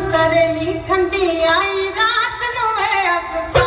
उतरे नी ठंडी आई रात नु।